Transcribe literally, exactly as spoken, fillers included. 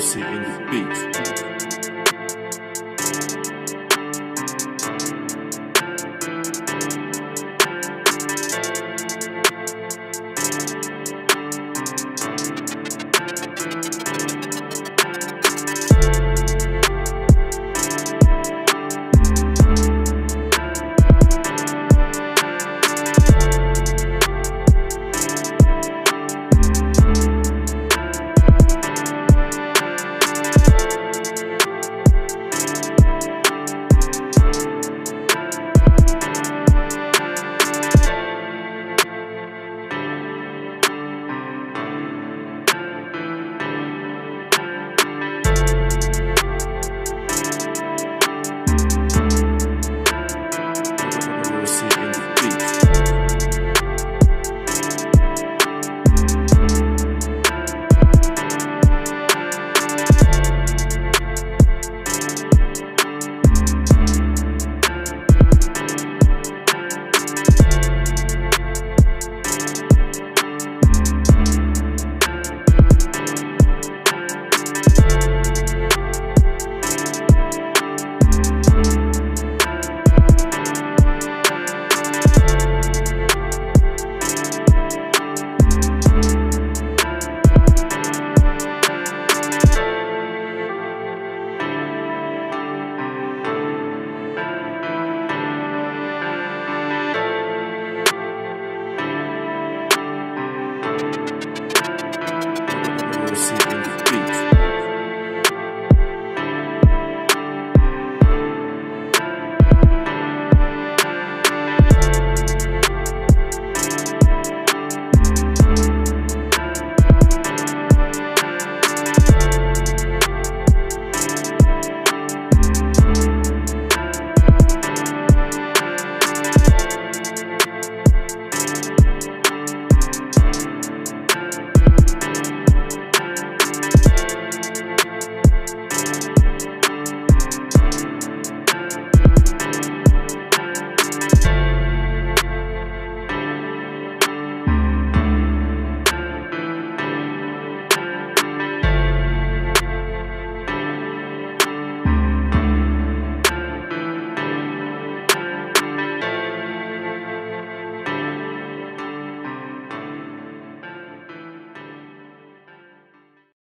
Fckrossie in the beat. We'll be right back.